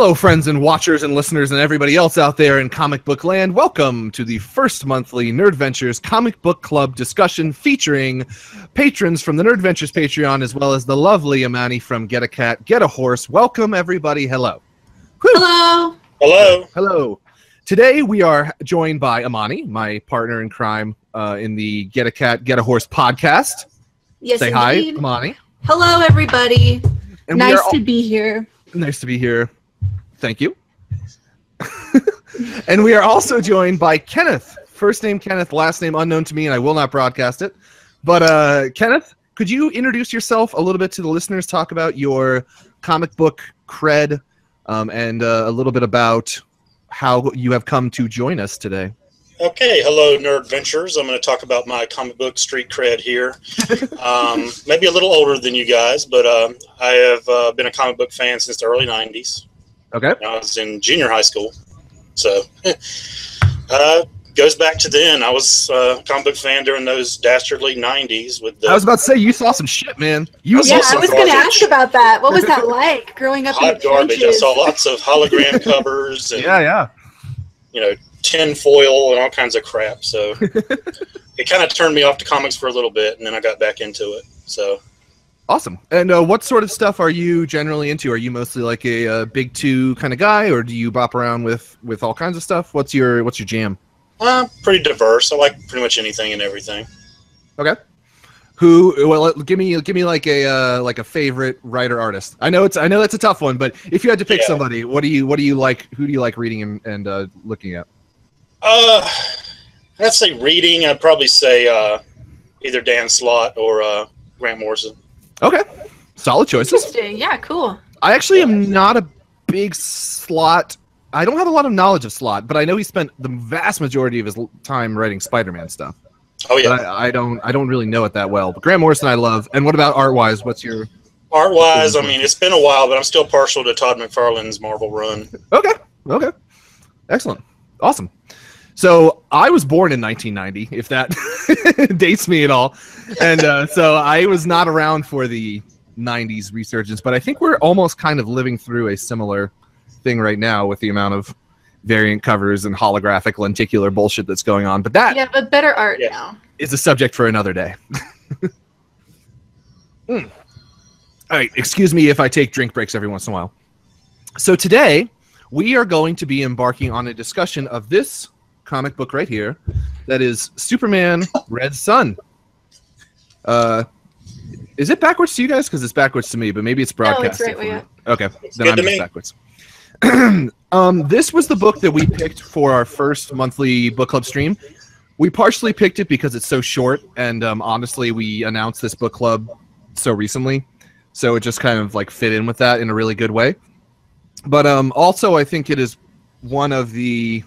Hello, friends and watchers and listeners and everybody else out there in comic book land. Welcome to the first monthly Nerd Ventures Comic Book Club discussion featuring patrons from the Nerd Ventures Patreon as well as the lovely Imani from Get a Cat, Get a Horse. Welcome, everybody. Hello. Whew. Hello. Hello. Hello. Today we are joined by Imani, my partner in crime in the Get a Cat, Get a Horse podcast. Yes, say indeed. Hi, Imani. Hello, everybody. And nice to be here. Nice to be here. Thank you. And we are also joined by Kenneth. First name Kenneth, last name unknown to me, and I will not broadcast it. But Kenneth, could you introduce yourself a little bit to the listeners, talk about your comic book cred, and a little bit about how you have come to join us today? Okay, hello, Nerd Ventures. I'm going to talk about my comic book street cred here. Maybe a little older than you guys, but I have been a comic book fan since the early 90s. Okay. I was in junior high school, so goes back to then. I was a comic book fan during those dastardly 90s. With the, I was about to say, you saw some shit, man. I was going to ask about that. What was that like growing up in the garbage? I saw lots of hologram covers and you know, tin foil and all kinds of crap. So it kind of turned me off to comics for a little bit, and then I got back into it. So. Awesome. And what sort of stuff are you generally into? Are you mostly like a big two kind of guy, or do you bop around with all kinds of stuff? What's your jam? Pretty diverse. I like pretty much anything and everything. Okay. Well, give me like a favorite writer artist. I know that's a tough one, but if you had to pick somebody, what do you like? Who do you like reading and looking at? I'd say reading. I'd probably say either Dan Slott or Grant Morrison. Okay, solid choices. Interesting. Yeah, cool. I actually am not a big Slott. I don't have a lot of knowledge of Slott, but I know he spent the vast majority of his time writing Spider-Man stuff. Oh yeah. But I don't really know it that well. But Grant Morrison I love. And what about art-wise? What's your art-wise? I mean, it's been a while, but I'm still partial to Todd McFarlane's Marvel run. Okay. Okay. Excellent. Awesome. So I was born in 1990, if that dates me at all. And so I was not around for the 90s resurgence, but I think we're almost kind of living through a similar thing right now with the amount of variant covers and holographic lenticular bullshit that's going on. But that but better art now is a subject for another day. All right, excuse me if I take drink breaks every once in a while. So today we are going to be embarking on a discussion of this comic book right here that is Superman Red Son. Is it backwards to you guys? Because it's backwards to me, but maybe it's broadcast. No, it's right okay, it's then I'm just backwards. This was the book that we picked for our first monthly book club stream. We partially picked it because it's so short, and honestly, we announced this book club so recently, so it just kind of like fit in with that in a really good way. But also, I think it is one of the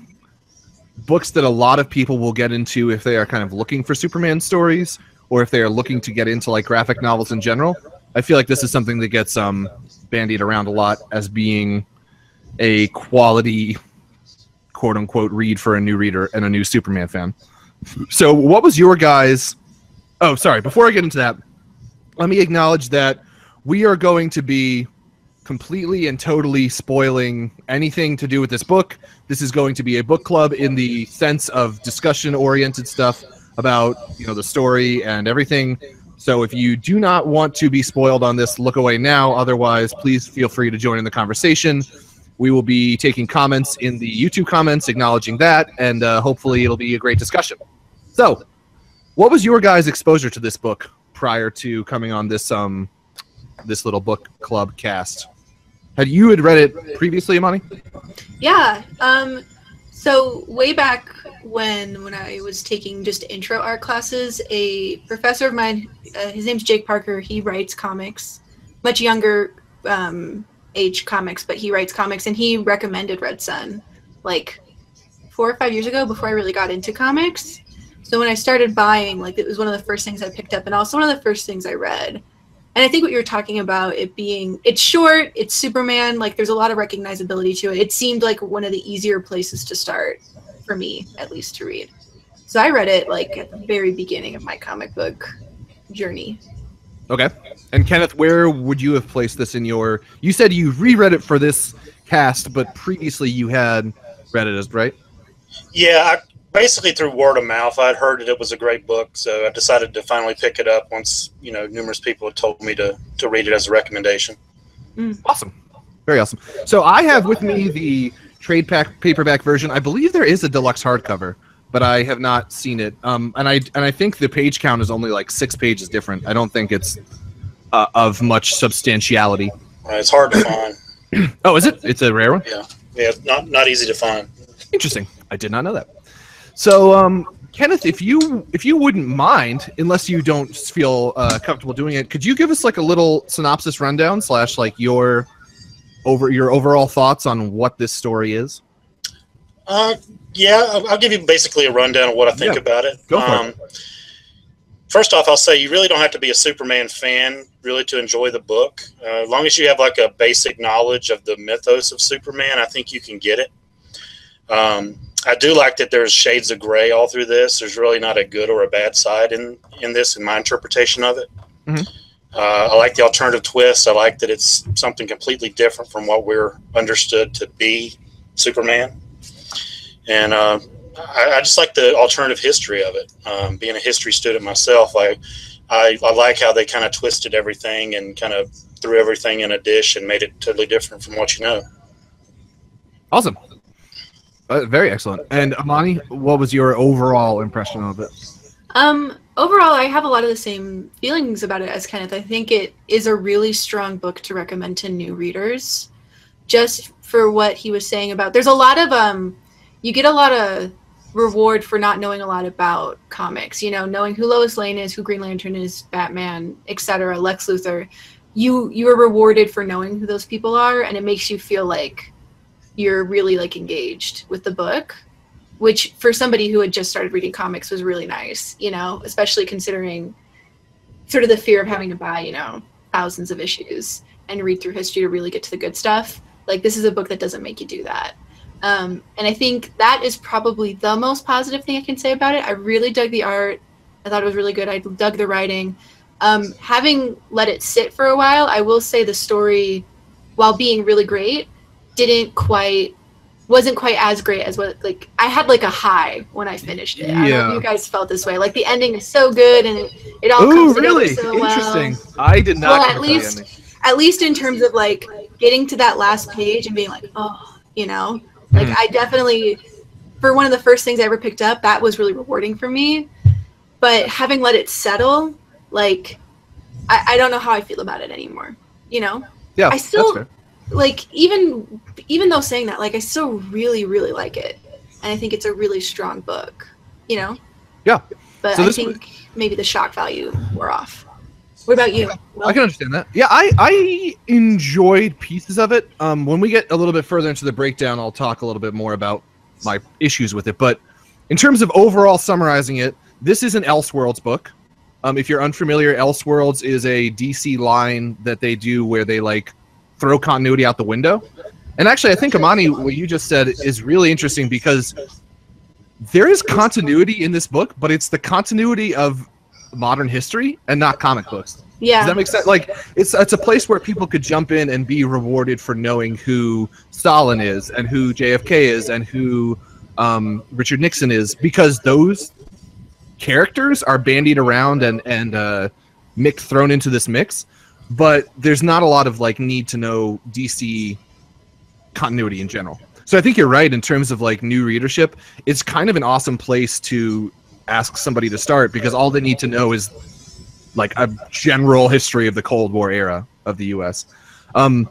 books that a lot of people will get into if they are kind of looking for Superman stories, or if they are looking to get into like graphic novels in general. I feel like this is something that gets bandied around a lot as being a quality quote-unquote read for a new reader and a new Superman fan. So what was your guys... Oh, sorry. Before I get into that, let me acknowledge that we are going to be completely and totally spoiling anything to do with this book. This is going to be a book club in the sense of discussion-oriented stuff about, you know, the story and everything. So if you do not want to be spoiled on this, look away now. Otherwise, please feel free to join in the conversation. We will be taking comments in the YouTube comments, acknowledging that, and hopefully it'll be a great discussion. So what was your guys' exposure to this book prior to coming on this this little book club cast? You had read it previously, Imani? Yeah. So way back when I was taking just intro art classes, a professor of mine, his name's Jake Parker, he writes comics, much younger age comics, but he writes comics, and he recommended Red Son like 4 or 5 years ago before I really got into comics. So when I started buying, like, it was one of the first things I picked up and also one of the first things I read. And I think what you were talking about, it being, it's short, it's Superman, like there's a lot of recognizability to it. It seemed like one of the easier places to start, for me at least, to read. So I read it like at the very beginning of my comic book journey. Okay. And Kenneth, where would you have placed this in your, you said you reread it for this cast, but previously you had read it, right? Yeah, basically through word of mouth. I'd heard that it was a great book, so I decided to finally pick it up once, you know, numerous people had told me to read it as a recommendation. Awesome. Very awesome. So I have with me the trade paperback version. I believe there is a deluxe hardcover, but I have not seen it. And I think the page count is only like 6 pages different. I don't think it's of much substantiality. It's hard to find. Oh, is it? It's a rare one? Yeah. Yeah, it's not easy to find. Interesting. I did not know that. So, Kenneth, if you wouldn't mind, unless you don't feel comfortable doing it, could you give us like a little synopsis rundown / like your overall thoughts on what this story is? Yeah, I'll give you basically a rundown of what I think about it. Go for it. First off, I'll say you really don't have to be a Superman fan really to enjoy the book. As long as you have like a basic knowledge of the mythos of Superman, I think you can get it. I do like that there's shades of gray all through this. There's really not a good or a bad side in this, in my interpretation of it. I like the alternative twist. I like that it's something completely different from what we're understood to be Superman. And I just like the alternative history of it. Being a history student myself, I like how they kind of twisted everything and kind of threw everything in a dish and made it totally different from what you know. Awesome. Very excellent. And Imani, what was your overall impression of it? Overall, I have a lot of the same feelings about it as Kenneth. I think it is a really strong book to recommend to new readers, just for what he was saying about. There's a lot of you get a lot of reward for not knowing a lot about comics. You know, knowing who Lois Lane is, who Green Lantern is, Batman, etc., Lex Luthor. You are rewarded for knowing who those people are, and it makes you feel like you're really like engaged with the book, which for somebody who had just started reading comics was really nice, you know, especially considering sort of the fear of having to buy, you know, thousands of issues and read through history to really get to the good stuff. Like, this is a book that doesn't make you do that. And I think that is probably the most positive thing I can say about it. I really dug the art. I thought it was really good. I dug the writing. Having let it sit for a while, I will say the story, while being really great, wasn't quite as great as what, like, I had like a high when I finished it. Yeah. I don't know if you guys felt this way. Like, the ending is so good and it all comes really together so well. Interesting. I did not. Well, at least in terms of like getting to that last page and being like, oh, you know, like I definitely, for one of the first things I ever picked up, that was really rewarding for me. But having let it settle, like, I don't know how I feel about it anymore. You know? Yeah. I still. That's fair. Like, even though saying that, like, I still really, really like it. And I think it's a really strong book, you know? Yeah. But so I think maybe the shock value wore off. What about you? Well, I can understand that. Yeah, I enjoyed pieces of it. When we get a little bit further into the breakdown, I'll talk a little bit more about my issues with it. But in terms of overall summarizing it, this is an Elseworlds book. If you're unfamiliar, Elseworlds is a DC line that they do where they, like, throw continuity out the window. And actually, I think, Imani, what you just said is really interesting because there is continuity in this book, but it's the continuity of modern history and not comic books. Yeah. Does that make sense? Like, it's a place where people could jump in and be rewarded for knowing who Stalin is and who JFK is and who Richard Nixon is, because those characters are bandied around and thrown into this mix. But there's not a lot of, like, need to know DC continuity in general. So I think you're right in terms of, like, new readership. It's kind of an awesome place to ask somebody to start, because all they need to know is, like, a general history of the Cold War era of the U.S. The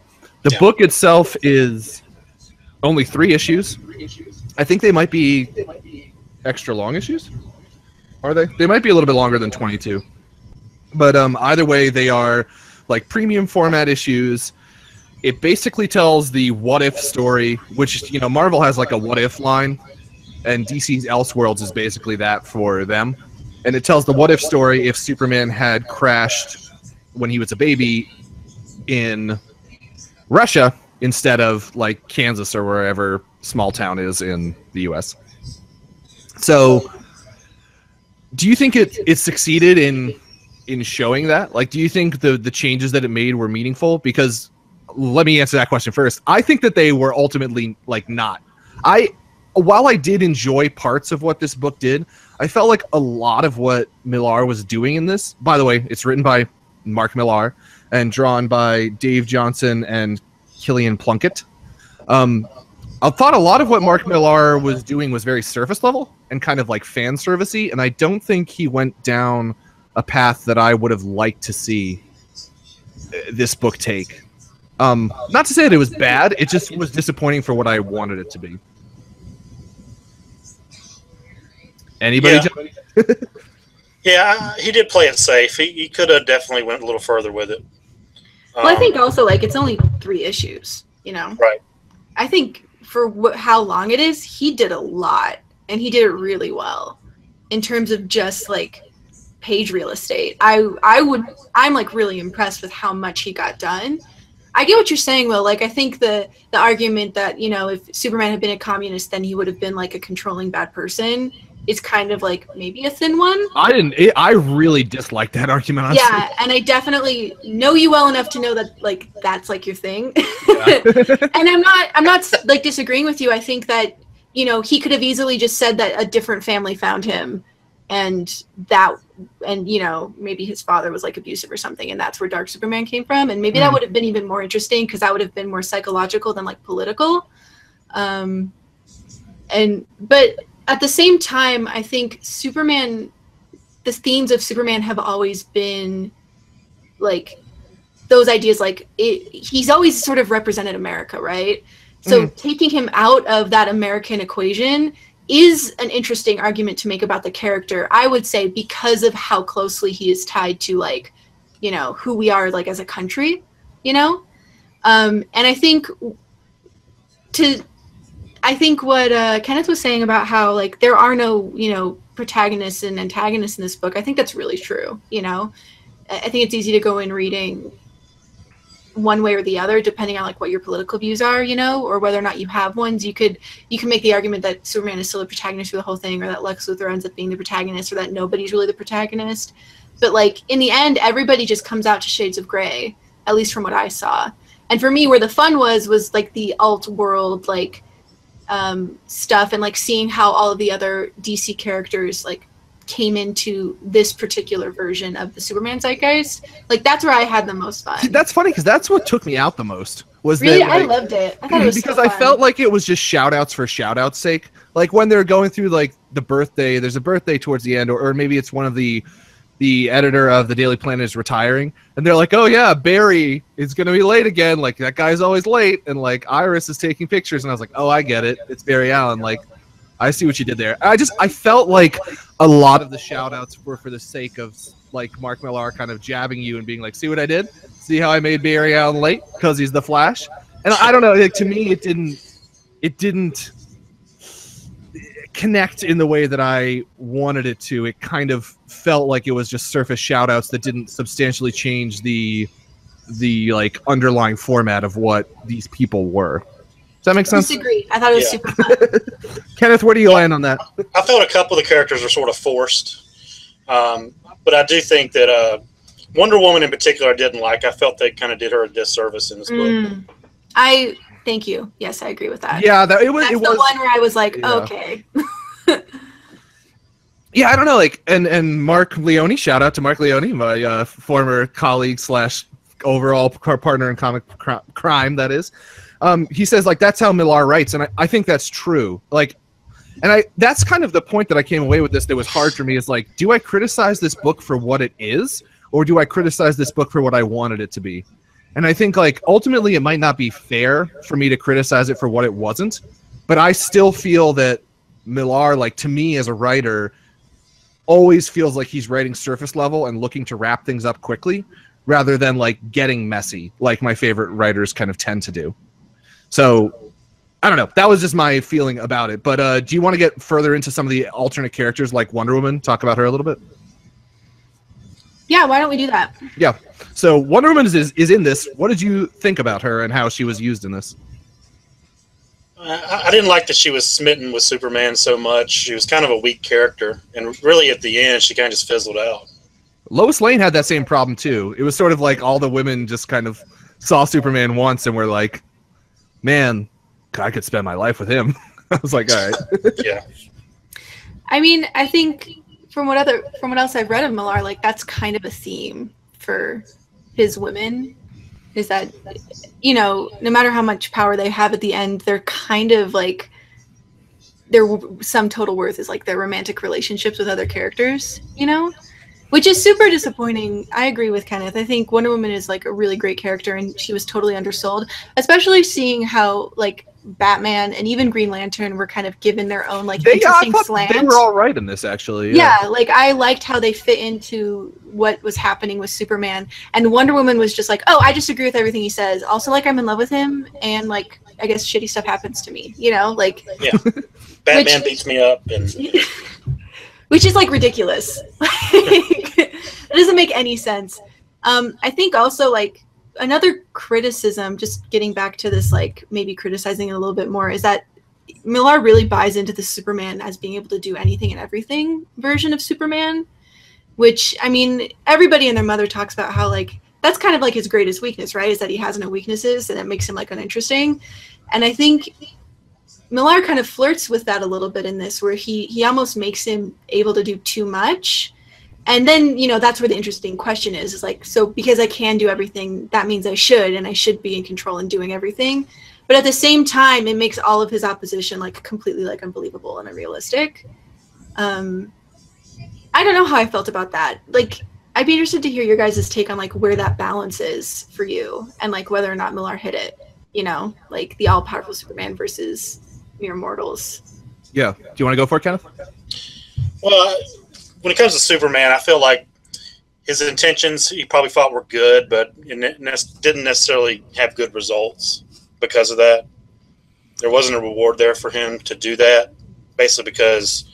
book itself is only 3 issues. I think they might be extra long issues. Are they? They might be a little bit longer than 22. But either way, they are, like, premium format issues. It basically tells the what-if story, which, you know, Marvel has, like, a what-if line, and DC's Elseworlds is basically that for them. And it tells the what-if story if Superman had crashed when he was a baby in Russia instead of, like, Kansas or wherever small town is in the U.S. So do you think it succeeded in showing that? Like, do you think the changes that it made were meaningful? Because let me answer that question first. I think that they were ultimately like not. While I did enjoy parts of what this book did, I felt like a lot of what Millar was doing in this. By the way, it's written by Mark Millar and drawn by Dave Johnson and Killian Plunkett. I thought a lot of what Mark Millar was doing was very surface level and kind of like fan servicey, and I don't think he went down a path that I would have liked to see this book take. Not to say that it was bad, it just was disappointing for what I wanted it to be. Anybody? Yeah, yeah, he did play it safe. He could have definitely went a little further with it. Well, I think also like it's only 3 issues, you know. Right. I think for how long it is, he did a lot, and he did it really well in terms of just like page real estate. I'm like really impressed with how much he got done. I get what you're saying, Will. Like, I think the argument that, you know, if Superman had been a communist, then he would have been like a controlling bad person. It's kind of like maybe a thin one. I really dislike that argument, honestly. Yeah, and I definitely know you well enough to know that like that's like your thing. Yeah. And I'm not like disagreeing with you. I think that, you know, he could have easily just said that a different family found him and that, and you know, maybe his father was like abusive or something, and that's where Dark Superman came from, and maybe that would have been even more interesting because that would have been more psychological than like political. But at the same time, I think Superman, the themes of Superman have always been like those ideas, like he's always sort of represented America, right? So taking him out of that American equation is an interesting argument to make about the character, I would say, because of how closely he is tied to like, you know, who we are like as a country, you know? And I think what Kenneth was saying about how like there are no, you know, protagonists and antagonists in this book, I think that's really true. You know, I think it's easy to go in reading one way or the other depending on like what your political views are, you know, or whether or not you have ones. You can make the argument that Superman is still the protagonist for the whole thing, or that Lex Luthor ends up being the protagonist, or that nobody's really the protagonist. But like in the end, everybody just comes out to shades of gray, at least from what I saw. And for me, where the fun was like the alt world, like stuff, and like seeing how all of the other DC characters like came into this particular version of the Superman zeitgeist. Like that's where I had the most fun. See, that's funny because that's what took me out the most. Was really, that, like, I loved it. I thought it was because so fun. I felt like it was just shout outs for shout outs' sake. Like when they're going through like the birthday, there's a birthday towards the end, or maybe it's one of the editor of the Daily Planet is retiring, and they're like, oh yeah, Barry is gonna be late again, like that guy's always late, and like Iris is taking pictures, and I was like, oh, I get it, it's Barry Allen, like I see what you did there. I felt like a lot of the shout outs were for the sake of like Mark Millar kind of jabbing you and being like, see what I did, see how I made Barry Allen late because he's the Flash. And I don't know, like to me it didn't connect in the way that I wanted it to. It kind of felt like it was just surface shout-outs that didn't substantially change the like underlying format of what these people were. Does that make sense? Disagree. I thought it was super fun. Kenneth, where do you land on that? I felt a couple of the characters are sort of forced, but I do think that Wonder Woman in particular I didn't like. I felt they kind of did her a disservice in this book. Thank you. Yes, I agree with that. Yeah, that's the one where I was like, yeah. Okay. Yeah, I don't know. Like, and Mark Leone, shout out to Mark Leone, my former colleague / overall partner in comic crime. That is, he says like that's how Millar writes, and I think that's true. Like, that's kind of the point that I came away with this. That was hard for me. Is like, do I criticize this book for what it is, or do I criticize this book for what I wanted it to be? And I think like ultimately it might not be fair for me to criticize it for what it wasn't, but I still feel that Millar, like to me as a writer, always feels like he's writing surface level and looking to wrap things up quickly rather than like getting messy like my favorite writers kind of tend to do. So I don't know. That was just my feeling about it. But do you want to get further into some of the alternate characters like Wonder Woman? Talk about her a little bit. Yeah, why don't we do that? Yeah. So Wonder Woman is in this. What did you think about her and how she was used in this? I didn't like that she was smitten with Superman so much. She was kind of a weak character. And really at the end, she kind of just fizzled out. Lois Lane had that same problem, too. It was sort of like all the women just kind of saw Superman once and were like, man, I could spend my life with him. I was like, all right. Yeah. I mean, I think from what else I've read of Millar, like that's kind of a theme for his women, is that, you know, no matter how much power they have at the end, they're kind of like, their sum total worth is like their romantic relationships with other characters, you know, which is super disappointing. I agree with Kenneth. I think Wonder Woman is like a really great character and she was totally undersold, especially seeing how like Batman and even Green Lantern were kind of given their own like interesting slant. They were all right in this, actually. Yeah. Yeah, like I liked how they fit into what was happening with Superman, and Wonder Woman was just like, oh, I just agree with everything he says. Also, like, I'm in love with him, and like I guess shitty stuff happens to me, you know, like yeah, Batman beats me up, and which is like ridiculous. It doesn't make any sense. I think also like another criticism, just getting back to this, like maybe criticizing it a little bit more, is that Millar really buys into the Superman as being able to do anything and everything version of Superman, which, I mean, everybody and their mother talks about how like that's kind of like his greatest weakness, right? Is that he has no weaknesses, and it makes him like uninteresting. And I think Millar kind of flirts with that a little bit in this, where he almost makes him able to do too much. And then, you know, that's where the interesting question is like, so because I can do everything, that means I should, and I should be in control and doing everything. But at the same time, it makes all of his opposition like completely like unbelievable and unrealistic. I don't know how I felt about that. Like, I'd be interested to hear your guys' take on like where that balance is for you, and like whether or not Millar hit it, you know, like the all-powerful Superman versus mere mortals. Yeah. Do you want to go for it, Kenneth? Well, when it comes to Superman, I feel like his intentions he probably thought were good, but didn't necessarily have good results because of that. There wasn't a reward there for him to do that, basically because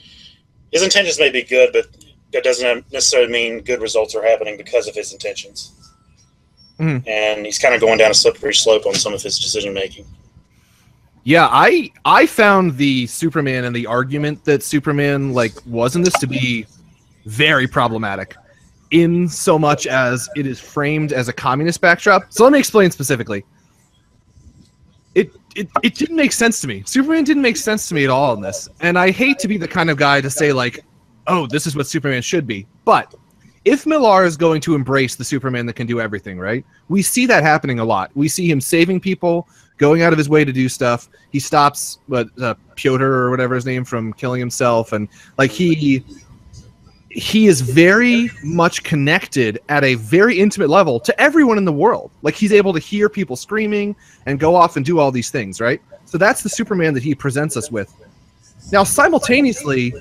his intentions may be good, but that doesn't necessarily mean good results are happening because of his intentions. Mm-hmm. And he's kind of going down a slippery slope on some of his decision-making. Yeah, I found the Superman and the argument that Superman like was in this to be very problematic, in so much as it is framed as a communist backdrop. So let me explain specifically. It didn't make sense to me. Superman didn't make sense to me at all in this. And I hate to be the kind of guy to say like, oh, this is what Superman should be. But if Millar is going to embrace the Superman that can do everything, right? We see that happening a lot. We see him saving people, going out of his way to do stuff. He stops Pyotr or whatever his name from killing himself. And like he is very much connected at a very intimate level to everyone in the world. Like he's able to hear people screaming and go off and do all these things, right? So that's the Superman that he presents us with. Now, simultaneously,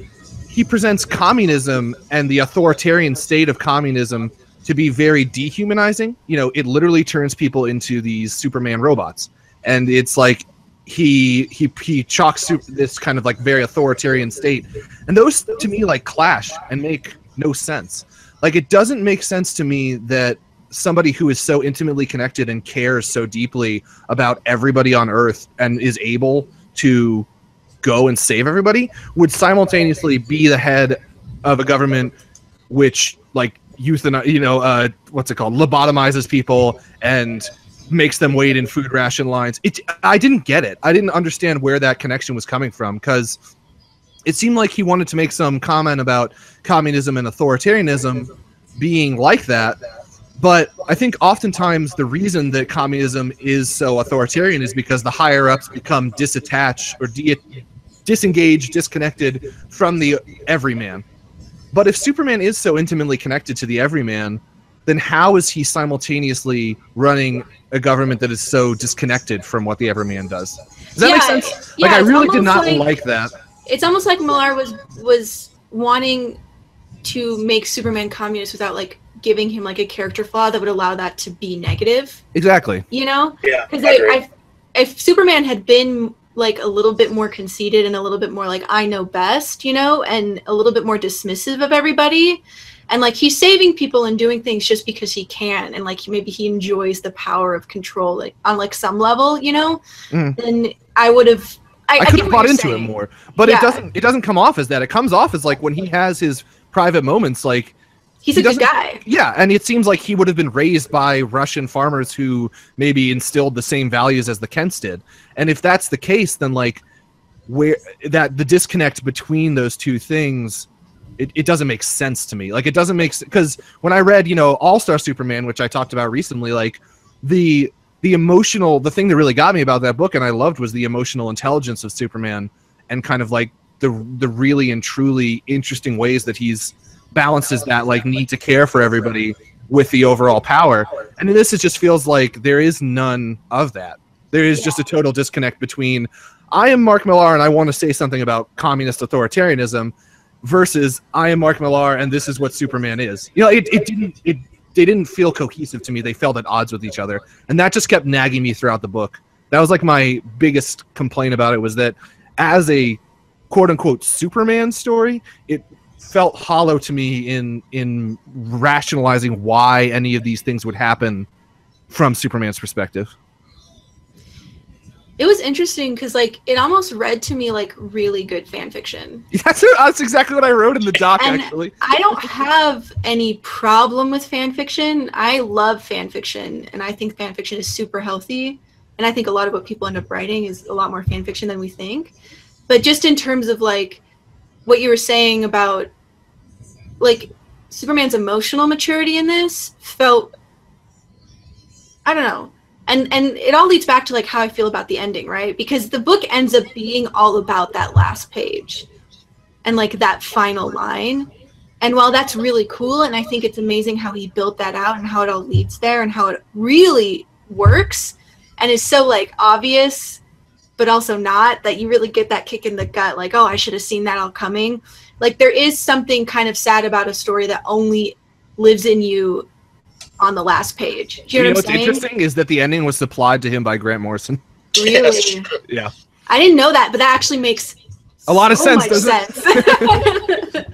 he presents communism and the authoritarian state of communism to be very dehumanizing. You know, it literally turns people into these Superman robots. And it's like he chalks this kind of like very authoritarian state, and those to me like clash and make no sense. Like it doesn't make sense to me that somebody who is so intimately connected and cares so deeply about everybody on Earth and is able to go and save everybody would simultaneously be the head of a government which like lobotomizes people and makes them wait in food ration lines. I didn't get it. I didn't understand where that connection was coming from, because it seemed like he wanted to make some comment about communism and authoritarianism being like that. But I think oftentimes the reason that communism is so authoritarian is because the higher-ups become disattached or disengaged, disconnected from the everyman. But if Superman is so intimately connected to the everyman, then how is he simultaneously running a government that is so disconnected from what the everyman does? Does that make sense? Yeah, like I really did not like that. It's almost like Millar was wanting to make Superman communist without like giving him like a character flaw that would allow that to be negative. Exactly. You know? Yeah. Because if Superman had been like a little bit more conceited and a little bit more like I know best, you know, and a little bit more dismissive of everybody, and like he's saving people and doing things just because he can, and like maybe he enjoys the power of control, like on like some level, you know. Mm. Then I would have, I could have bought into it more, but yeah. It doesn't come off as that. It comes off as like when he has his private moments, like He's a good guy. Yeah, and it seems like he would have been raised by Russian farmers who maybe instilled the same values as the Kents did. And if that's the case, then like where that the disconnect between those two things, it doesn't make sense to me. Like it doesn't make sense, because when I read, you know, All-Star Superman, which I talked about recently, like the emotional, the thing that really got me about that book and I loved was the emotional intelligence of Superman and kind of like the really and truly interesting ways that he's balances that like need to care for everybody with the overall power. And this it just feels like there is none of that. There is just a total disconnect between I am Mark Millar and I want to say something about communist authoritarianism versus I am Mark Millar and this is what Superman is. You know, they didn't feel cohesive to me. They felt at odds with each other. And that just kept nagging me throughout the book. That was like my biggest complaint about it, was that as a quote unquote Superman story, it felt hollow to me in rationalizing why any of these things would happen from Superman's perspective. It was interesting because like it almost read to me like really good fan fiction. That's exactly what I wrote in the doc, and actually I don't have any problem with fan fiction. I love fan fiction and I think fan fiction is super healthy, and I think a lot of what people end up writing is a lot more fan fiction than we think. But just in terms of like what you were saying about like Superman's emotional maturity in this felt, I don't know. And it all leads back to like how I feel about the ending, right? Because the book ends up being all about that last page and like that final line. And while that's really cool, and I think it's amazing how he built that out and how it all leads there and how it really works and is so like obvious but also not, that you really get that kick in the gut, like, oh, I should have seen that all coming. Like, there is something kind of sad about a story that only lives in you on the last page. Do you know what's interesting is that the ending was supplied to him by Grant Morrison. Really? Yeah. I didn't know that, but that actually makes a lot of sense, doesn't it?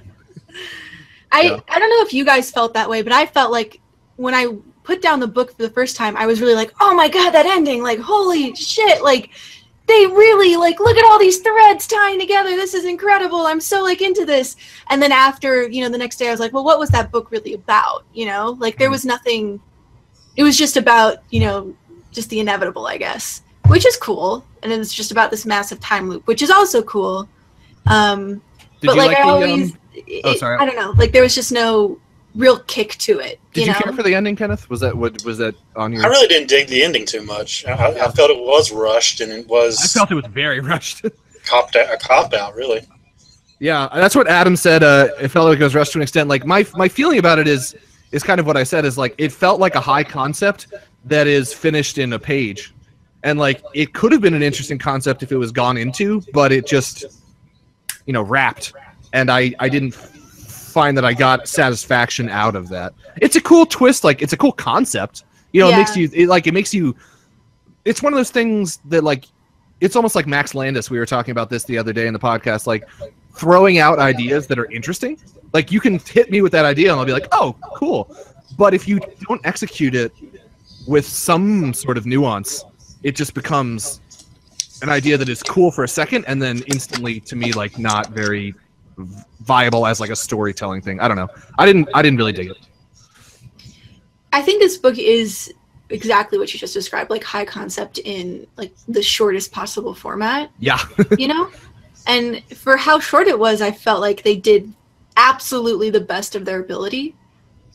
I don't know if you guys felt that way, but I felt like when I put down the book for the first time, I was really like, oh my God, that ending, like, holy shit, like, they really, like, look at all these threads tying together. This is incredible. I'm so, like, into this. And then after, you know, the next day I was like, well, what was that book really about? You know, like, there was nothing. It was just about, you know, just the inevitable, I guess, which is cool. And it was just about this massive time loop, which is also cool. But, like, I always, I don't know. Like, there was just no real kick to it. Did you care for the ending, Kenneth? Was that what was that on your? I really didn't dig the ending too much. I felt it was rushed, and it was. I felt it was very rushed. A cop out, really. Yeah, that's what Adam said. It felt like it was rushed to an extent. Like my feeling about it is kind of what I said. Is like it felt like a high concept that is finished in a page, and like it could have been an interesting concept if it was gone into, but it just, you know, wrapped, and I didn't find that I got satisfaction out of that. It's a cool twist, like it's a cool concept, you know. Yeah. It makes you it's one of those things that like it's almost like Max Landis. We were talking about this the other day in the podcast, like throwing out ideas that are interesting. Like you can hit me with that idea and I'll be like, oh cool, but if you don't execute it with some sort of nuance, it just becomes an idea that is cool for a second and then instantly to me like not very viable as like a storytelling thing. I don't know. I didn't really dig it. I think this book is exactly what you just described, like high concept in like the shortest possible format. Yeah. You know? And for how short it was, I felt like they did absolutely the best of their ability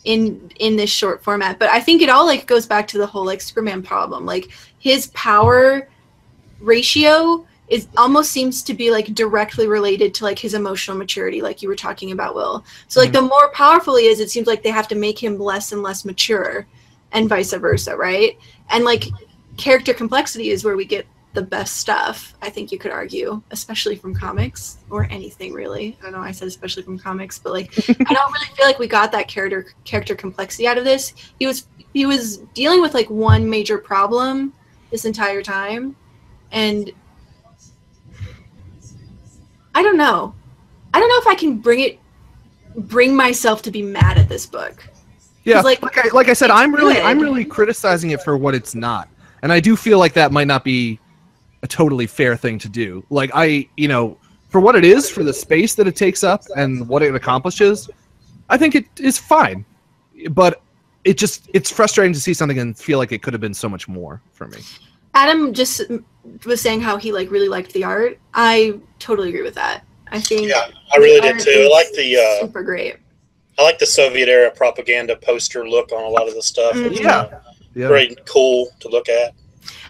in this short format. But I think it all like goes back to the whole like Superman problem. Like his power ratio is almost seems to be like directly related to like his emotional maturity, like you were talking about, Will. So like the more powerful he is, it seems like they have to make him less and less mature and vice versa, right? And like character complexity is where we get the best stuff, I think you could argue, especially from comics or anything really. I don't know why I said especially from comics, but like I don't really feel like we got that character complexity out of this. He was dealing with like one major problem this entire time, and I don't know. I don't know if I can bring myself to be mad at this book. Yeah, like I said, I'm really criticizing it for what it's not, and I do feel like that might not be a totally fair thing to do. Like you know, for what it is, for the space that it takes up and what it accomplishes, I think it is fine, but it just, it's frustrating to see something and feel like it could have been so much more for me. Adam just was saying how he like really liked the art. I totally agree with that. I think I really did too. I like the super great. I like the Soviet era propaganda poster look on a lot of the stuff. Mm-hmm. Yeah, very cool to look at.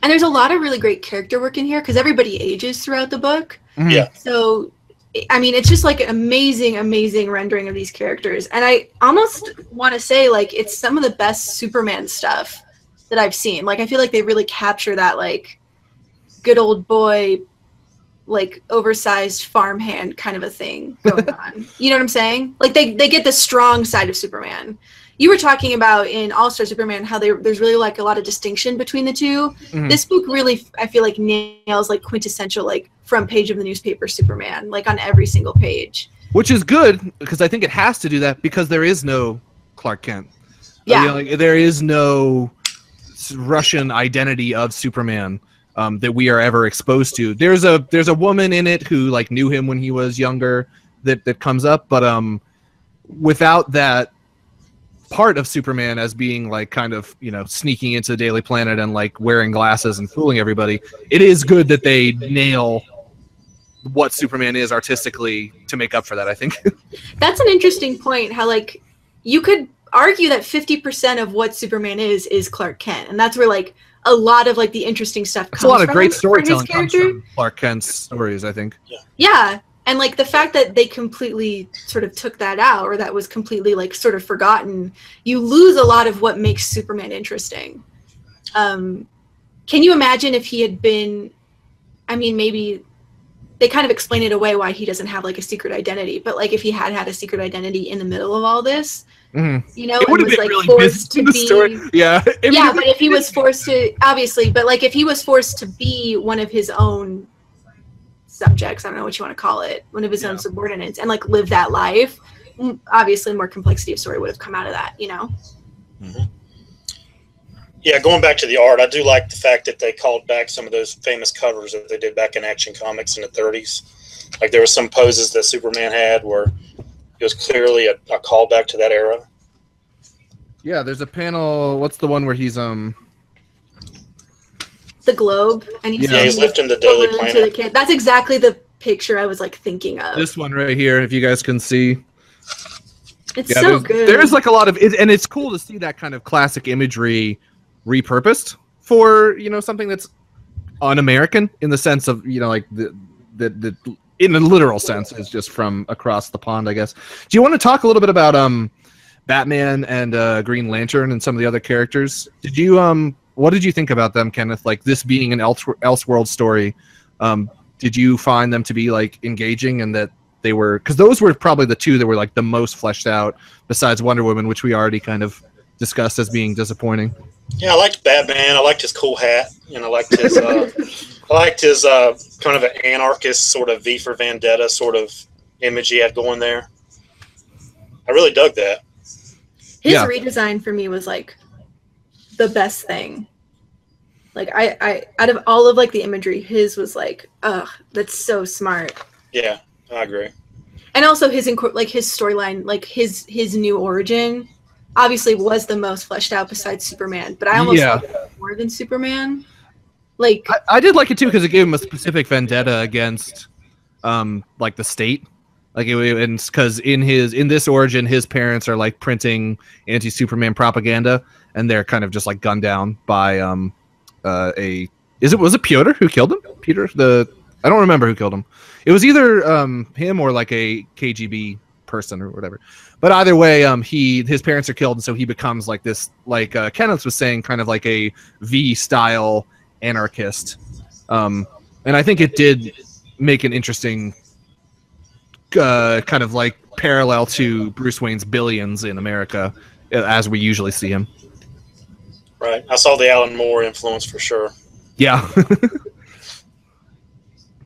And there's a lot of really great character work in here because everybody ages throughout the book. Mm-hmm. Yeah. So, I mean, it's just like an amazing, amazing rendering of these characters. And I almost want to say like it's some of the best Superman stuff that I've seen. Like I feel like they really capture that like good old boy, like oversized farmhand kind of a thing going on. You know what I'm saying? Like they get the strong side of Superman. You were talking about in All-Star Superman how there's really like a lot of distinction between the two. Mm-hmm. This book really, I feel like, nails like quintessential like front page of the newspaper Superman, like on every single page. Which is good because I think it has to do that because there is no Clark Kent. Yeah. You know, like, there is no Russian identity of Superman that we are ever exposed to. There's a woman in it who like knew him when he was younger that comes up, but without that part of Superman as being like kind of, you know, sneaking into the Daily Planet and like wearing glasses and fooling everybody, it is good that they nail what Superman is artistically to make up for that, I think. That's an interesting point, how like you could argue that 50% of what Superman is Clark Kent, and that's where like a lot of like the interesting stuff comes from. A lot of great storytelling comes from Clark Kent's stories, I think. Yeah. And like the fact that they completely sort of took that out, or that was completely like sort of forgotten, you lose a lot of what makes Superman interesting. Can you imagine if he had been, I mean, maybe they kind of explain it away why he doesn't have like a secret identity, but like if he had a secret identity in the middle of all this, mm-hmm. you know, it would have been like really forced to be. Story. Yeah. Yeah. But if he was forced to, obviously, but like if he was forced to be one of his own subjects, I don't know what you want to call it, one of his own subordinates, and like live that life, obviously more complexity of story would have come out of that, you know. Mm-hmm. Yeah, going back to the art, I do like the fact that they called back some of those famous covers that they did back in Action Comics in the 30s. Like there were some poses that Superman had where it was clearly a callback to that era. Yeah, there's a panel, what's the one where he's the globe, and he's lifting the Daily Planet. That's exactly the picture I was like thinking of. This one right here, if you guys can see, it's so good. There's like a lot of it, and it's cool to see that kind of classic imagery repurposed for, you know, something that's un-American in the sense of, you know, like the in a literal sense is just from across the pond, I guess. Do you want to talk a little bit about Batman and Green Lantern and some of the other characters? Did you what did you think about them, Kenneth? Like this being an Elseworlds story, did you find them to be like engaging, and that they were, because those were probably the two that were like the most fleshed out, besides Wonder Woman, which we already kind of discussed as being disappointing. Yeah, I liked Batman. I liked his cool hat, and I liked his, I liked his kind of an anarchist sort of V for Vendetta sort of image he had going there. I really dug that. His redesign for me was like the best thing. Like I out of all of like the imagery, his was like, ugh, that's so smart. Yeah, I agree. And also his like his storyline, like his new origin obviously was the most fleshed out besides Superman, but I almost liked it more than Superman. Like I did like it too because it gave him a specific vendetta against like the state. Like, and because in this origin, his parents are like printing anti-Superman propaganda, and they're kind of just like gunned down by was it Pyotr who killed him? I don't remember who killed him. It was either him or like a KGB person or whatever. But either way, his parents are killed, and so he becomes like this, like Kenneth was saying, kind of like a V style anarchist. And I think it did make an interesting kind of like parallel to Bruce Wayne's Billions in America as we usually see him. Right. I saw the Alan Moore influence for sure. Yeah.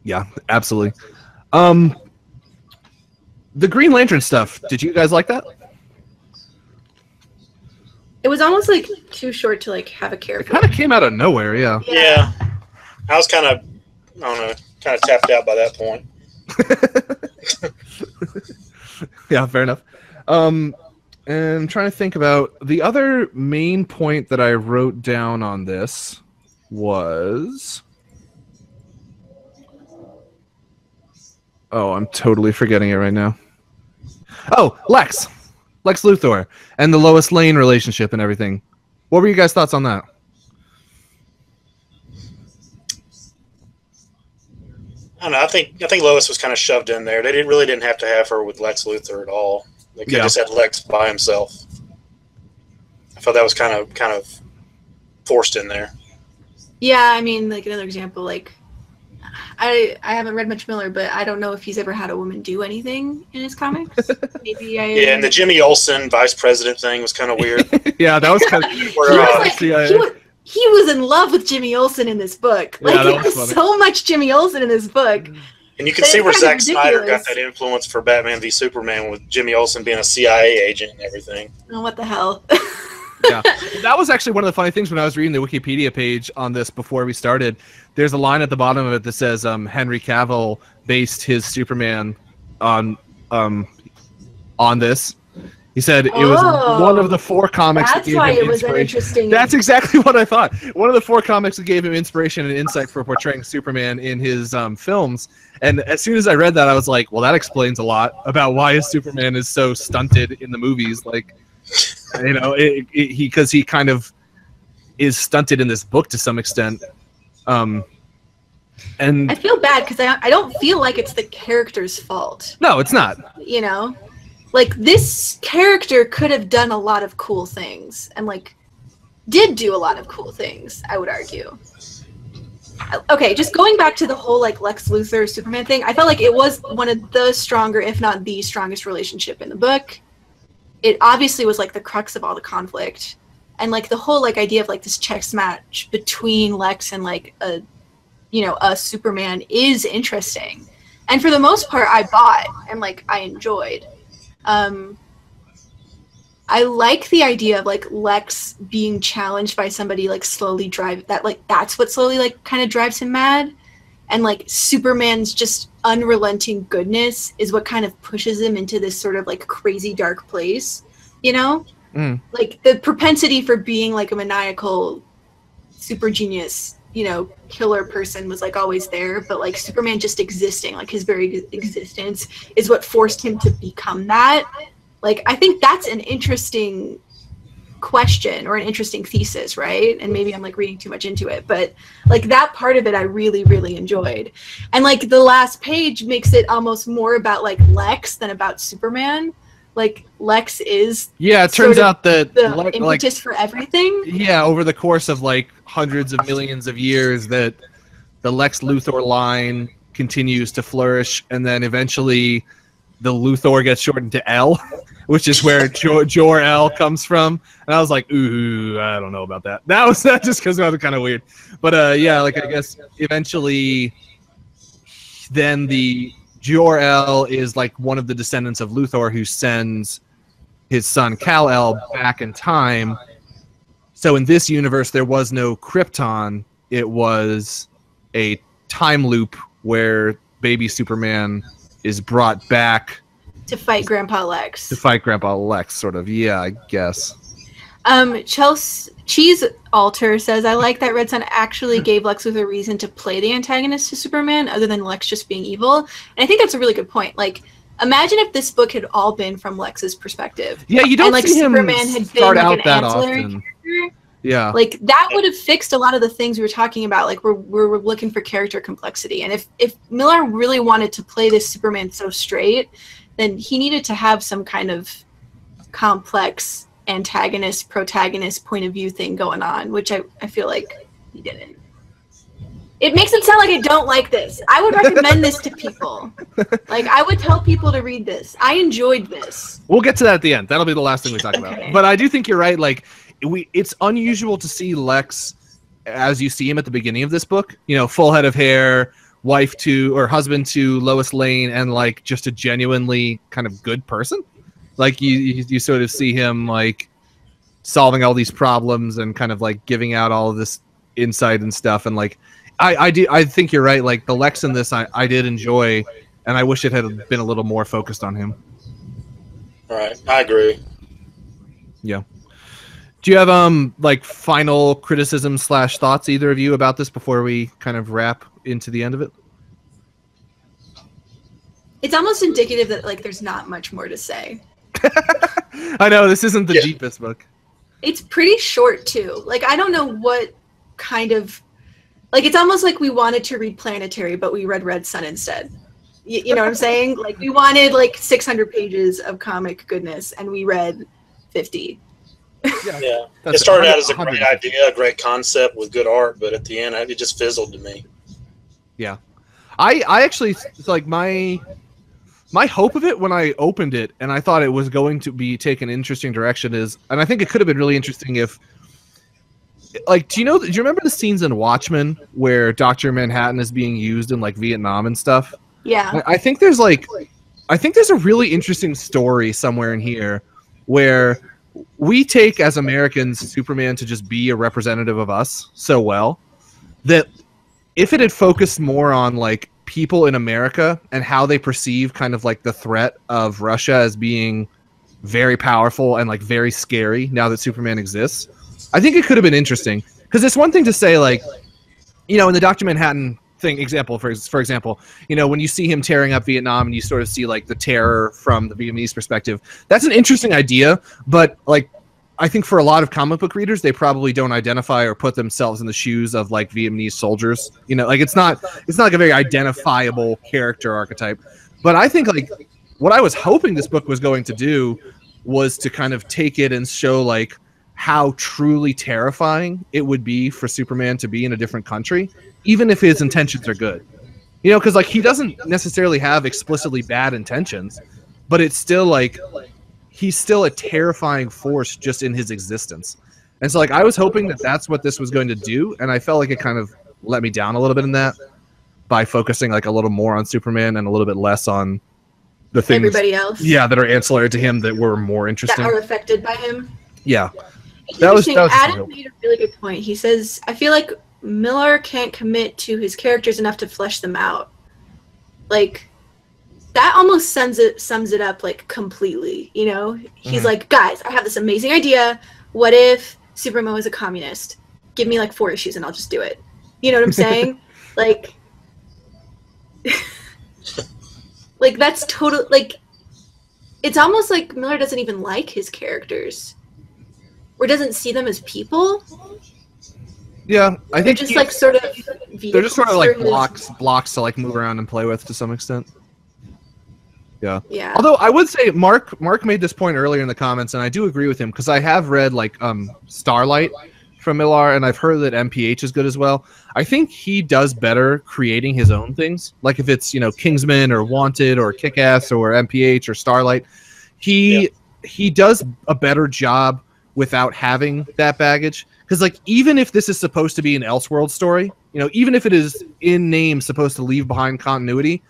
Yeah, absolutely. The Green Lantern stuff, did you guys like that? It was almost like too short to like have a character. It kind of came out of nowhere, yeah. I was kind of, I don't know, kind of tapped out by that point. Yeah, fair enough. And I'm trying to think about the other main point that I wrote down on this was... Oh, I'm totally forgetting it right now. Oh, Lex. Lex Luthor and the Lois Lane relationship and everything. What were you guys' thoughts on that? I don't know. I think Lois was kind of shoved in there. They really didn't have to have her with Lex Luthor at all. They could just had Lex by himself. I felt that was kind of forced in there. Yeah, I mean, like another example, like I haven't read much Miller, but I don't know if he's ever had a woman do anything in his comics. Maybe yeah, and the Jimmy Olsen vice president thing was kind of weird. Yeah, that was kind of weird. He was in love with Jimmy Olsen in this book. Like, yeah, it was so much Jimmy Olsen in this book. And you can see where Zack Snyder got that influence for Batman v Superman with Jimmy Olsen being a CIA agent and everything. Oh, what the hell? Yeah, that was actually one of the funny things when I was reading the Wikipedia page on this before we started. There's a line at the bottom of it that says Henry Cavill based his Superman on this. He said it was one of the four comics that gave him inspiration. That's why it was interesting. That's exactly what I thought. One of the four comics that gave him inspiration and insight for portraying Superman in his films. And as soon as I read that, I was like, well, that explains a lot about why Superman is so stunted in the movies. Like, you know, because he kind of is stunted in this book to some extent. And I feel bad because I don't feel like it's the character's fault. No, it's not. You know? Like, this character could have done a lot of cool things, and, like, did do a lot of cool things, I would argue. Okay, just going back to the whole, like, Lex Luthor Superman thing, I felt like it was one of the stronger, if not the strongest relationship in the book. It obviously was, like, the crux of all the conflict. And, like, the whole, like, idea of, like, this chess match between Lex and, like, a, you know, a Superman is interesting. And for the most part, I bought and, like, I enjoyed. I like the idea of like Lex being challenged by somebody like slowly drive that like that's what slowly like kind of drives him mad, and like Superman's just unrelenting goodness is what kind of pushes him into this sort of like crazy dark place, you know? Like the propensity for being like a maniacal super genius, you know, killer person was like always there, but like Superman just existing, like his very existence is what forced him to become that. Like, I think that's an interesting question or an interesting thesis, right? And maybe I'm like reading too much into it, but like that part of it I really, really enjoyed. And like the last page makes it almost more about like Lex than about Superman. Like Lex is it turns out that the impetus for everything. Yeah, over the course of like hundreds of millions of years that the Lex Luthor line continues to flourish, and then eventually the Luthor gets shortened to L, which is where Jor-El comes from. And I was like, ooh, I don't know about that. That just goes out kind of weird. But yeah, like I guess eventually then the Jor-El is like one of the descendants of Luthor who sends his son Kal-El back in time. So in this universe, there was no Krypton. It was a time loop where baby Superman is brought back to fight Grandpa Lex. To fight Grandpa Lex, sort of. Yeah, I guess. Cheese Alter says, I like that Red Son actually gave Lex Luthor a reason to play the antagonist to Superman other than Lex just being evil. And I think that's a really good point. Like, imagine if this book had all been from Lex's perspective. Yeah, you don't and, like, see Superman him had start been, like, out an that often. Character. Yeah. Like, that would have fixed a lot of the things we were talking about. Like, we're looking for character complexity. And if Millar really wanted to play this Superman so straight, then he needed to have some kind of complex antagonist, protagonist point of view thing going on, which I feel like he didn't. It makes it sound like I don't like this. I would recommend this to people. Like, I would tell people to read this. I enjoyed this. We'll get to that at the end. That'll be the last thing we talk about. But I do think you're right. Like, it's unusual to see Lex as you see him at the beginning of this book. You know, full head of hair, wife to or husband to Lois Lane, and like just a genuinely kind of good person. Like you sort of see him like solving all these problems and kind of like giving out all of this insight and stuff. And like I think you're right. Like the Lex in this I did enjoy, and I wish it had been a little more focused on him. All right, I agree. Yeah. Do you have like final criticism / thoughts, either of you, about this before we kind of wrap into the end of it? It's almost indicative that like there's not much more to say. I know this isn't the deepest book. It's pretty short too. Like I don't know what kind of like it's almost like we wanted to read Planetary, but we read Red Son instead. You know what I'm saying? Like we wanted like 600 pages of comic goodness, and we read 50. Yeah, it started out as a great idea, a great concept with good art, but at the end, it just fizzled to me. Yeah, I actually like my hope of it when I opened it, and I thought it was going to be take an interesting direction. And I think it could have been really interesting if, like, do you remember the scenes in Watchmen where Dr. Manhattan is being used in like Vietnam and stuff? Yeah, I think there's like, I think there's a really interesting story somewhere in here where we take as Americans Superman to just be a representative of us so well that if it had focused more on like people in America and how they perceive kind of like the threat of Russia as being very powerful and like very scary now that Superman exists, I think it could have been interesting. Because it's one thing to say like, you know, in the Dr. Manhattan thing example, for example, you know, when you see him tearing up Vietnam and you sort of see like the terror from the Vietnamese perspective, that's an interesting idea, but like I think for a lot of comic book readers, they probably don't identify or put themselves in the shoes of like Vietnamese soldiers, you know, like it's not like a very identifiable character archetype. But I think like what I was hoping this book was going to do was to kind of take it and show like how truly terrifying it would be for Superman to be in a different country, even if his intentions are good. You know, because like he doesn't necessarily have explicitly bad intentions, but it's still like he's still a terrifying force just in his existence. And so like I was hoping that that's what this was going to do, and I felt like it kind of let me down a little bit in that by focusing like a little more on Superman and a little bit less on the things everybody else that are ancillary to him that were more interesting, that are affected by him. Yeah. That was Adam made a really good point. He says, I feel like Millar can't commit to his characters enough to flesh them out. Like, that almost sums it up, like, completely, you know? He's like, guys, I have this amazing idea. What if Superman was a communist? Give me, like, 4 issues and I'll just do it. You know what I'm saying? Like, like, that's total, like, it's almost like Millar doesn't even like his characters. Or doesn't see them as people. Yeah, I think just like sort of they're just sort of like blocks to like move around and play with to some extent. Yeah. Yeah. Although I would say Mark made this point earlier in the comments, and I do agree with him because I have read like Starlight from Millar, and I've heard that MPH is good as well. I think he does better creating his own things. Like if it's, you know, Kingsman or Wanted or Kick-Ass or MPH or Starlight, he does a better job without having that baggage. Because like even if this is supposed to be an Elseworlds story, you know, even if it is in name supposed to leave behind continuity,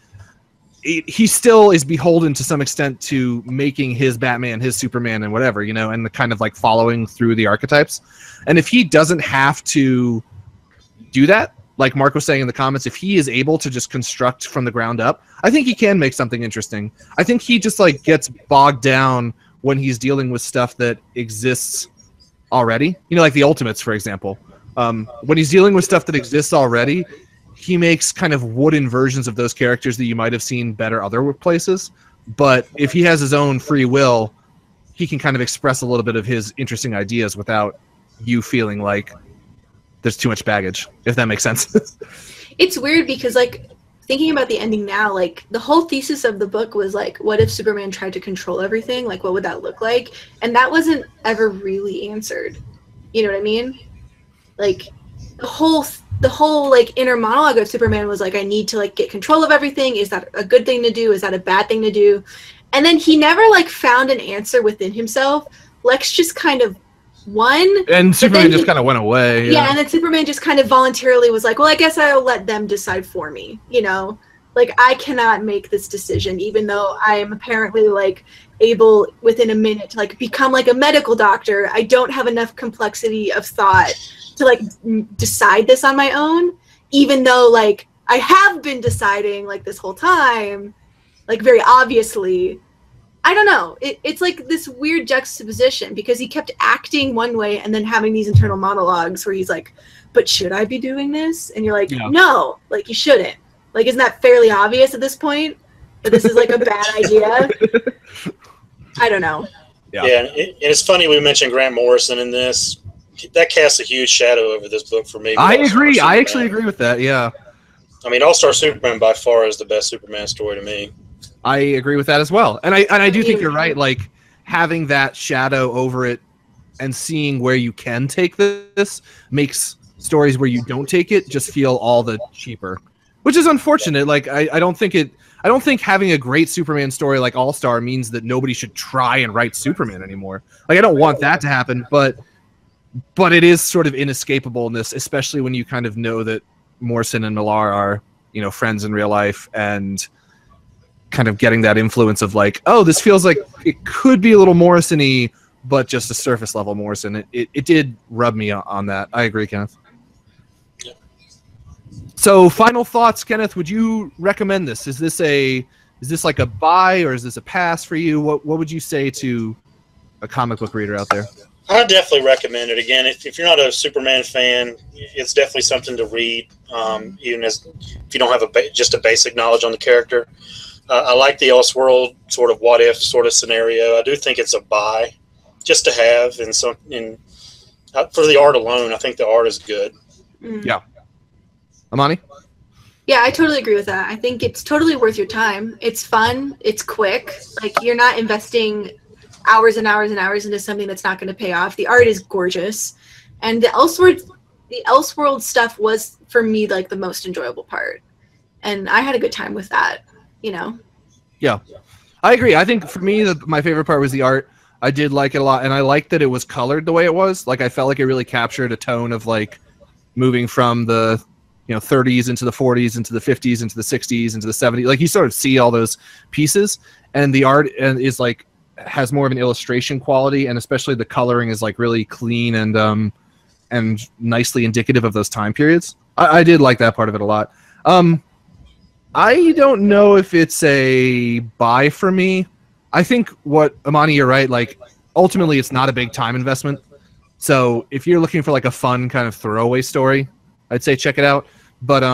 he still is beholden to some extent to making his Batman, his Superman, and whatever, you know, and the kind of like following through the archetypes. And if he doesn't have to do that, like Mark was saying in the comments, if he is able to just construct from the ground up, I think he can make something interesting. I think he just like gets bogged down when he's dealing with stuff that exists already. You know, like the Ultimates, for example. When he's dealing with stuff that exists already, he makes kind of wooden versions of those characters that you might have seen better other places. But if he has his own free will, he can kind of express a little bit of his interesting ideas without you feeling like there's too much baggage, if that makes sense. It's weird because, like, thinking about the ending now, like the whole thesis of the book was like, what if Superman tried to control everything? Like, what would that look like? And that wasn't ever really answered. You know what I mean? Like the whole like inner monologue of Superman was like, I need to like get control of everything. Is that a good thing to do? Is that a bad thing to do? And then he never like found an answer within himself. Lex just kind of won. And Superman just kind of went away. Yeah, and then Superman just kind of voluntarily was like, well, I guess I'll let them decide for me, you know? Like, I cannot make this decision, even though I am apparently, like, able within a minute to, like, become, like, a medical doctor. I don't have enough complexity of thought to, like, decide this on my own, even though, like, I have been deciding, like, this whole time, like, very obviously. I don't know. It's like this weird juxtaposition because he kept acting one way and then having these internal monologues where he's like, but should I be doing this? And you're like, yeah. No, like you shouldn't. Like, isn't that fairly obvious at this point? That this is like a bad idea? I don't know. Yeah, yeah, and it's funny we mentioned Grant Morrison in this. That casts a huge shadow over this book for me. I agree. I actually agree with that, yeah. I mean, All-Star Superman by far is the best Superman story to me. I agree with that as well, and I do think you're right. Like having that shadow over it and seeing where you can take this makes stories where you don't take it just feel all the cheaper, which is unfortunate. Like I don't think having a great Superman story like All Star means that nobody should try and write Superman anymore. Like I don't want that to happen, but it is sort of inescapable in this, especially when you kind of know that Morrison and Millar are, you know, friends in real life and kind of getting that influence of like, oh, this feels like it could be a little Morrison-y, but just a surface level Morrison. It did rub me on that. I agree, Kenneth. Yeah. So final thoughts, Kenneth, would you recommend this? Is this like a buy or is this a pass for you? What would you say to a comic book reader out there? I definitely recommend it. Again, if you're not a Superman fan, it's definitely something to read. Even if you don't have just a basic knowledge on the character. I like the Elseworlds sort of what-if sort of scenario. I do think it's a buy, just to have, and for the art alone, I think the art is good. Mm. Yeah. Imani? Yeah, I totally agree with that. I think it's totally worth your time. It's fun. It's quick. Like, you're not investing hours and hours and hours into something that's not going to pay off. The art is gorgeous. And the Elseworlds stuff was, for me, like the most enjoyable part. And I had a good time with that. You know. Yeah, I agree. I think for me, my favorite part was the art. I did like it a lot, and I liked that it was colored the way it was. Like I felt like it really captured a tone of like moving from the 30s into the 40s, into the 50s, into the 60s, into the 70s. Like you sort of see all those pieces, and the art is like has more of an illustration quality, and especially the coloring is like really clean and nicely indicative of those time periods. I did like that part of it a lot. I don't know if it's a buy for me. I think what, Imani, you're right. Like, ultimately, it's not a big time investment. So if you're looking for like a fun kind of throwaway story, I'd say check it out. But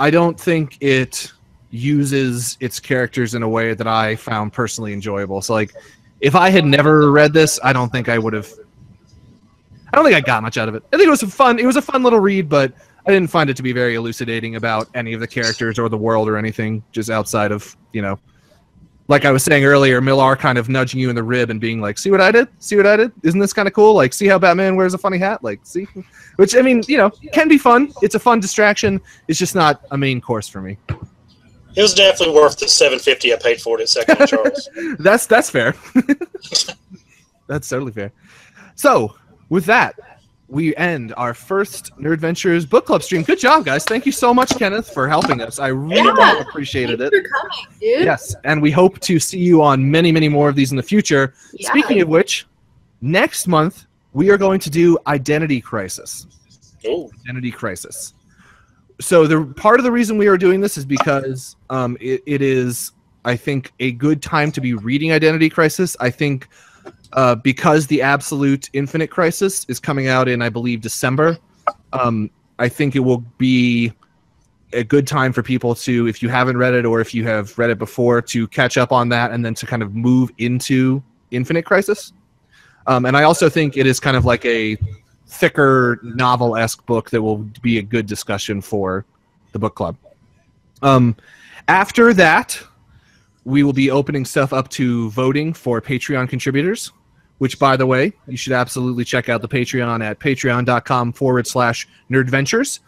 I don't think it uses its characters in a way that I found personally enjoyable. So like, if I had never read this, I don't think I would have. I don't think I got much out of it. I think it was fun. It was a fun little read, but I didn't find it to be very elucidating about any of the characters or the world or anything, just outside of, like I was saying earlier, Millar kind of nudging you in the rib and being like, see what I did? See what I did? Isn't this kind of cool? Like, see how Batman wears a funny hat? Like, see? Which, I mean, can be fun. It's a fun distraction. It's just not a main course for me. It was definitely worth the $7.50 I paid for it at Second and Charles. That's fair. That's totally fair. So, with that, we end our first Nerd Ventures book club stream. Good job, guys. Thank you so much, Kenneth, for helping us. I really appreciated it. Thanks for coming, dude. Yes, and we hope to see you on many, many more of these in the future. Yeah. Speaking of which, next month, we are going to do Identity Crisis. Oh. Identity Crisis. So part of the reason we are doing this is because it is, I think, a good time to be reading Identity Crisis. I think because the Absolute Infinite Crisis is coming out in, I believe, December, I think it will be a good time for people to, if you haven't read it or if you have read it before, to catch up on that and then to kind of move into Infinite Crisis. And I also think it is kind of like a thicker novel-esque book that will be a good discussion for the book club. After that, we will be opening stuff up to voting for Patreon contributors, which, by the way, you should absolutely check out the Patreon at patreon.com/nerdventures.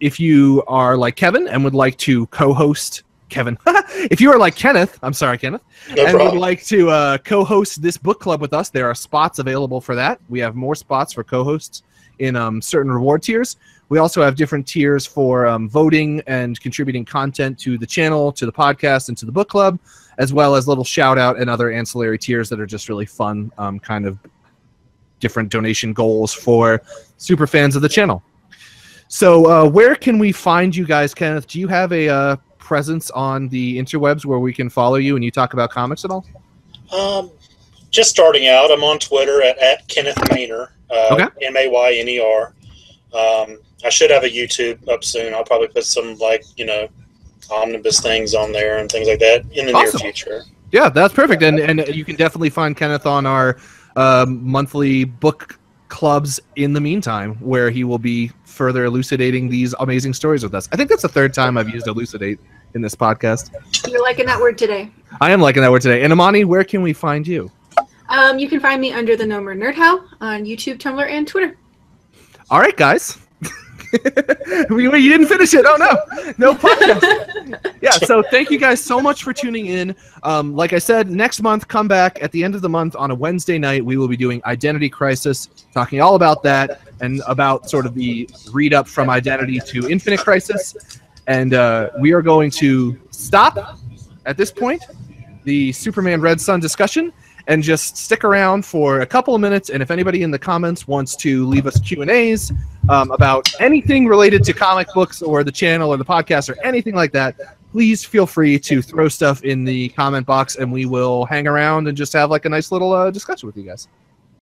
If you are like Kevin and would like to co-host Kevin, if you are like Kenneth, I'm sorry, Kenneth, no and problem. Would like to co-host this book club with us, there are spots available for that. We have more spots for co-hosts in certain reward tiers. We also have different tiers for voting and contributing content to the channel, to the podcast, and to the book club, as well as little shout-out and other ancillary tiers that are just really fun, kind of different donation goals for super fans of the channel. So where can we find you guys, Kenneth? Do you have a presence on the interwebs where we can follow you and you talk about comics at all? Just starting out, I'm on Twitter at Kenneth Mayner, M-A-Y-N-E-R. I should have a YouTube up soon. I'll probably put some, like, you know, omnibus things on there and things like that in the near future. Yeah, that's perfect. And you can definitely find Kenneth on our monthly book clubs in the meantime, where he will be further elucidating these amazing stories with us. I think that's the third time I've used elucidate in this podcast. You're liking that word today. I am liking that word today. And Imani, where can we find you? You can find me under the Nomer NerdHow on YouTube, Tumblr, and Twitter. All right, guys. You didn't finish it. Oh, no. No podcast. Yeah, so thank you guys so much for tuning in. Like I said, next month, come back. At the end of the month on a Wednesday night, we will be doing Identity Crisis, talking all about that and about sort of the read-up from Identity to Infinite Crisis. And we are going to stop at this point the Superman Red Son discussion and just stick around for a couple of minutes. And if anybody in the comments wants to leave us Q&As about anything related to comic books or the channel or the podcast or anything like that, please feel free to throw stuff in the comment box and we will hang around and just have like a nice little discussion with you guys.